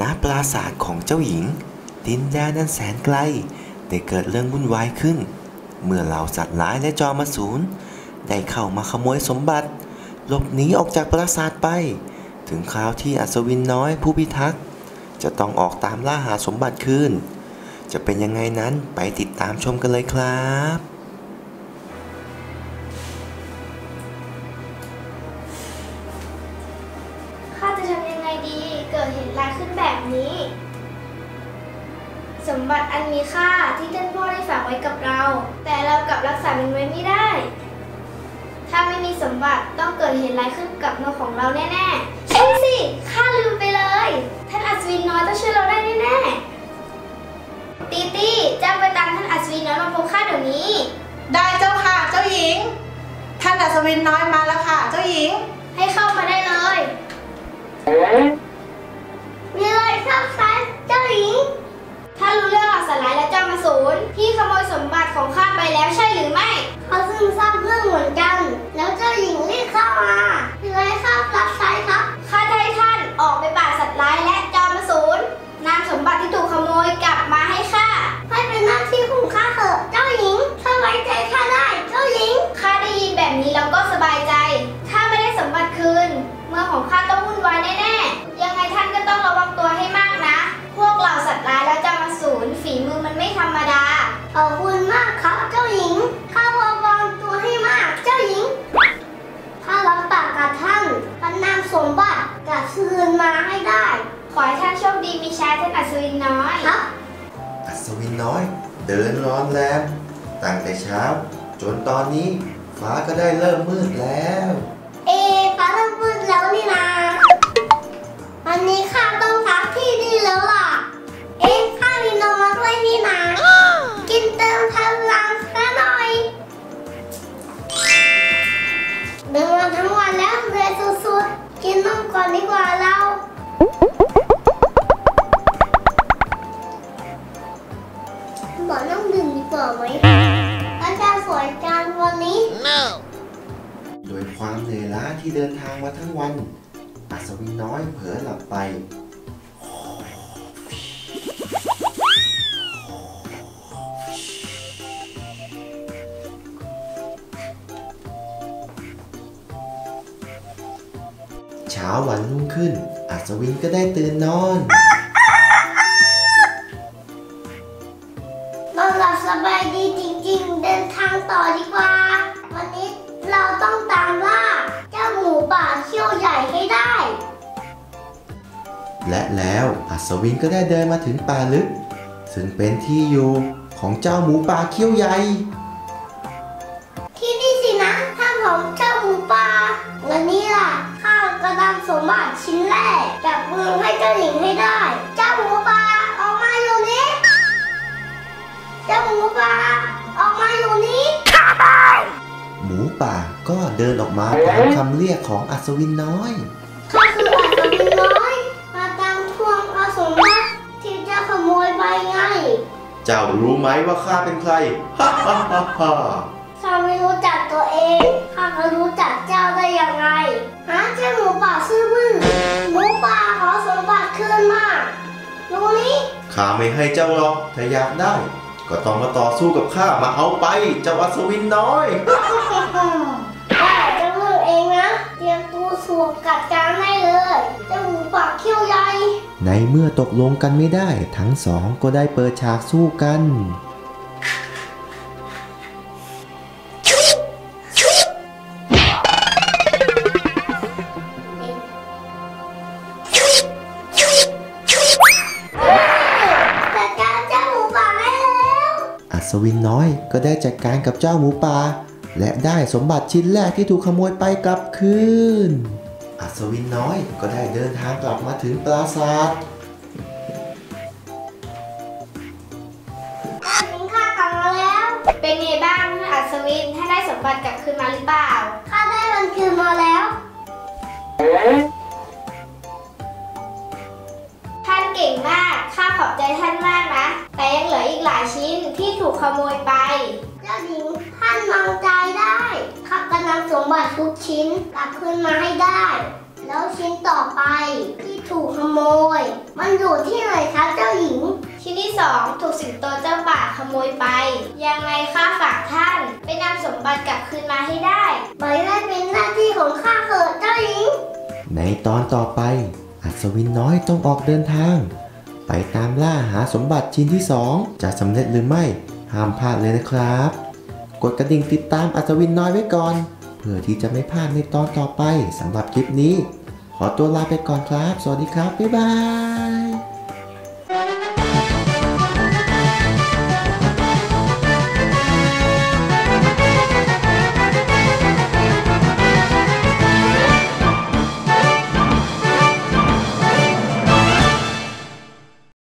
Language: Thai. ณปราสาทของเจ้าหญิงดินแดนนั้นแสนไกลได้เกิดเรื่องวุ่นวายขึ้นเมื่อเหล่าสัตว์ร้ายและจอมอสูรได้เข้ามาขโมยสมบัติหลบหนีออกจากปราสาทไปถึงคราวที่อัศวินน้อยผู้พิทักษ์จะต้องออกตามล่าหาสมบัติคืนจะเป็นยังไงนั้นไปติดตามชมกันเลยครับข้าจะทำยังไงดีเกิดเหตุร้ายขึ้นแบบนี้สมบัติอันมีค่าที่ท่านพ่อได้ฝากไว้กับเราแต่เรากลับรักษามันไว้ไม่ได้ถ้าไม่มีสมบัติต้องเกิดเหตุร้ายขึ้นกับนกของเราแน่ๆใช่สิข้าลืมไปเลยท่านอัศวินน้อยต้องช่วยเราได้แน่ๆตีตี้เจ้าไปตามท่านอัศวินน้อยมาพบข้าเดี๋ยวนี้ได้เจ้าค่ะเจ้าหญิงท่านอัศวินน้อยมาแล้วค่ะเจ้าหญิงให้เข้ามาได้เลยมีอะไรซับซ้อนเจ้าหญิงถ้ารู้เรื่องอัศร้ายและเจ้ามาสูนที่ขโมยสมบัติของข้าไปแล้วใช่หรือไม่เขาซึ่งสร้างเรื่องเหมือนกันแล้วเจ้าหญิงรีบเข้ามามีอะไรข้ารับใช้ครับข้าจะให้ท่านออกไปปราบสัตว์ร้ายและเจ้ามาสูนนำสมบัติที่ถูกขโมยกลับมาให้ข้าให้เป็นหน้าที่ของข้าเถอะเจ้าหญิงถ้าไว้ใจข้าได้เจ้าหญิงข้าได้ยินแบบนี้แล้วก็สบายใจถ้าไม่ได้สมบัติคืนเมืองของข้าต้องวุ่นวายแน่ๆยังไงท่านก็ต้องระวังตัวให้มากนะพวกเหล่าสัตว์ร้ายและเจ้ามาสูนฝีมือมันไม่ธรรมดาขอบคุณมากครับเจ้าหญิงข้าระวังตัวให้มากเจ้าหญิงข้ารับปากกับท่านท่านนำสมบัติกลับคืนมาให้ได้ขอให้ท่านโชคดีมีชัยท่านอัศวินน้อยครับอัศวินน้อยเดินร้อนแรงตั้งแต่เช้าจนตอนนี้ฟ้าก็ได้เริ่มมืดแล้วเอฟ้าเริ่มมืดแล้วนี่นาวันนี้ข้าต้องพักที่นี่แล้วล่ะเอ๊ะข้ามีนมมาด้วยนี่นะกินเติมพลังข้าหน่อยเดินมาทั้งวันแล้วเหนื่อยสุดๆกินนมก่อนดีกว่าเราบอกน้ำดื่มดีกว่าไหมอาจารย์สวยจังวันนี้โดยความเหนื่อยล้าที่เดินทางมาทั้งวันอัศวินน้อยเผลอหลับไปเช้าวันรุ่งขึ้นอัศวินก็ได้ตื่นนอนนอนหลับสบายดีจริงๆเดินทางต่อดีกว่าวันนี้เราต้องตามล่าเจ้าหมูป่าเขี้ยวใหญ่ให้ได้และแล้วอัศวินก็ได้เดินมาถึงป่าลึกซึ่งเป็นที่อยู่ของเจ้าหมูป่าเขี้ยวใหญ่ที่นี่สินะถ้ำของเจ้าหมูป่าวันนี้ล่ะข้าจะนำสมบัติชิ้นแรกจากเมืองให้เจ้าหญิงให้ได้เจ้าหมูป่าออกมาอยู่นี้เจ้าหมูป่าออกมาอยู่นี้หมูป่าก็เดินออกมาตามคำเรียกของอัศวินน้อยข้าคืออัศวินน้อยมาตามทวงเอาสมบัติที่เจ้าขโมยไปไงเจ้ารู้ไหมว่าข้าเป็นใครฮ่าฮ่าฮ่าฮ่าข้าไม่รู้จักตัวเองข้าก็รู้จักเจ้าได้ยังไงฮะเจ้าหมูป่าซื่อบื้อหมูป่าขอสมบัติคืนมารู้นี้ข้าไม่ให้เจ้าหรอกถ้าอยากได้ก็ต้องมาต่อสู้กับข้ามาเอาไปเจ้าอัศวินน้อยได้จะเลือกเองนะเตรียมตัวสวมกัดจางได้เลยเจ้าหมูป่าเขี้ยวใหญ่ในเมื่อตกลงกันไม่ได้ทั้งสองก็ได้เปิดฉากสู้กันอัศวินน้อยก็ได้จัดการกับเจ้าหมูป่าและได้สมบัติชิ้นแรกที่ถูกขโมยไปกลับคืนอัศวินน้อยก็ได้เดินทางกลับมาถึงปราสาทถึงข้ากลับมาแล้วเป็นไงบ้างอัศวินถ้าได้สมบัติกลับคืนมาหรือเปล่าข้าได้มันคืนมาแล้วท่านเก่งมากข้าขอบใจท่านมากนะแต่ยังเหลืออีกหลายชิ้นที่ถูกขโมยไปเจ้าหญิงท่านวางใจได้ข้ากำลังสมบัติทุกชิ้นกลับคืนมาให้ได้แล้วชิ้นต่อไปที่ถูกขโมยมัน อยู่ที่ไหนครับเจ้าหญิงชิ้นที่2ถูกสิงโตเจ้าป่าขโมยไปยังไงข้าฝากท่านไปนำสมบัติกลับคืนมาให้ได้ปล่อยให้เป็นหน้าที่ของข้าเถิดเจ้าหญิงในตอนต่อไปอัศวินน้อยต้องออกเดินทางไปตามล่าหาสมบัติชิ้นที่2จะสำเร็จหรือไม่ห้ามพลาดเลยนะครับกดกระดิ่งติดตามอัศวินน้อยไว้ก่อนเพื่อที่จะไม่พลาดในตอนต่อไปสำหรับคลิปนี้ขอตัวลาไปก่อนครับสวัสดีครับบ๊ายบาย